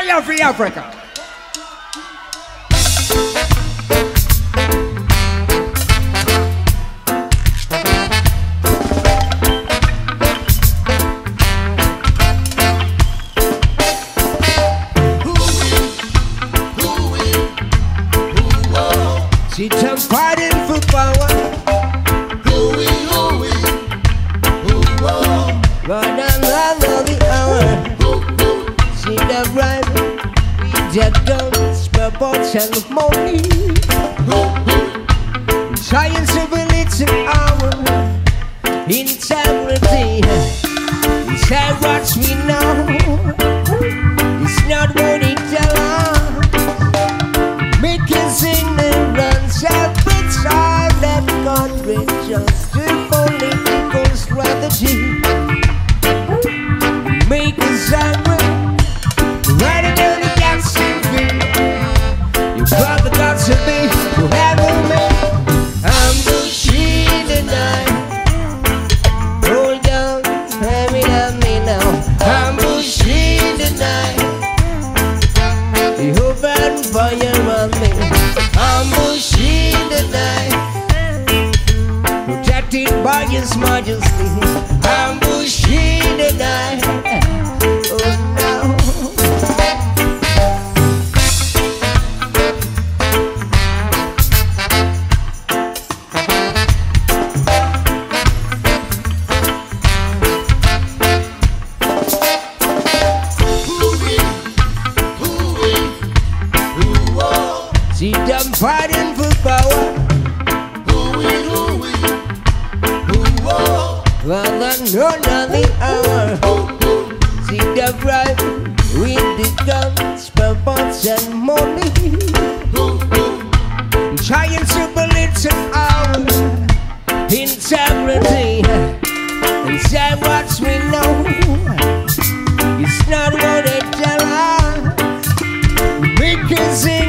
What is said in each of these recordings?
I love free Africa. She jump fighting for power. Ooh-wee, ooh-wee, ooh-wah. Run and run all the hour. Ooh-woo. She don't rhyme. We just don't spare portion of money. Ooh-woo. Trying to believe an hour. Integrity. It's not what we know. It's not what it allows. Make it sing. Every time that God reaches to political strategy, make a sandwich, right into the gas and feed. You brought the God to me, you handle me. I'm the sheep and I roll down, hand me down me now. I'm the sheep and I you open fire on me. I'm Bushy the night, protected by His Majesty. I'm Bushy the night. Oh no. See them fighting for power. Well, I know not the hour. See them bribe with the guns, purpose and money. Trying to believe in our integrity. And say what we know. It's not what they tell us. We can sing.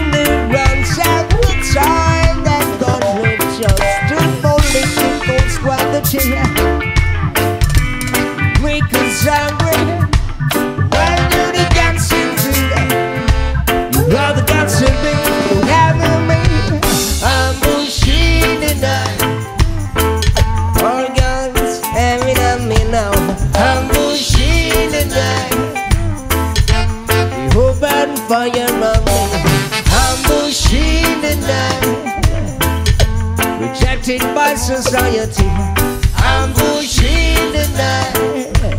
Make us angry, right to the dancing feet. You are the dancing feet, you have me. I'm Bushy the night. All guns aiming at me now. I'm Bushy the night. You open fire on me. I'm Bushy the night. Rejected by society. I'm Bushy the night. What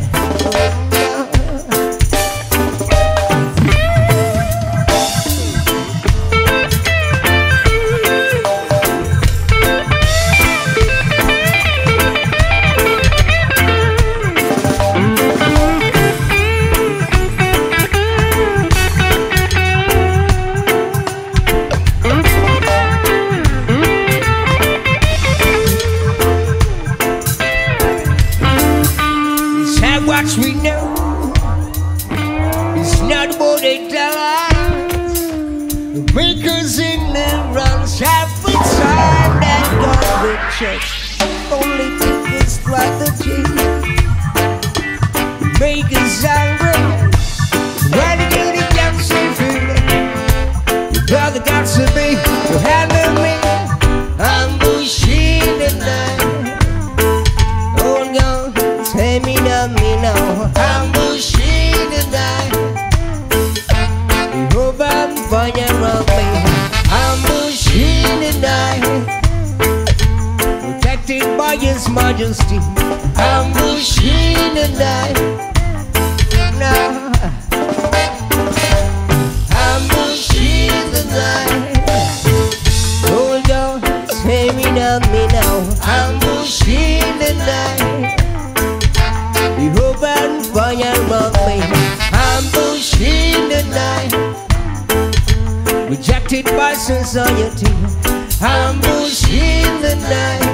we know is not what they tell us. Make us ignorance half the time that God will check. Only take a strategy. Make us angry. Ready to the gaps and feeling. You got the guts to be, you handle me. I'm Bushy the night. Oh God, tell me now. I'm Bushy the night. You open fire on me. I'm Bushy the night. Protected by His Majesty. I'm Bushy the night. I'm Bushy the night. Hold on, say me now, me now. I'm Bushy the night. You open fire on me. I'm Bushy the night. Rejected by society. I'm Bushy the night.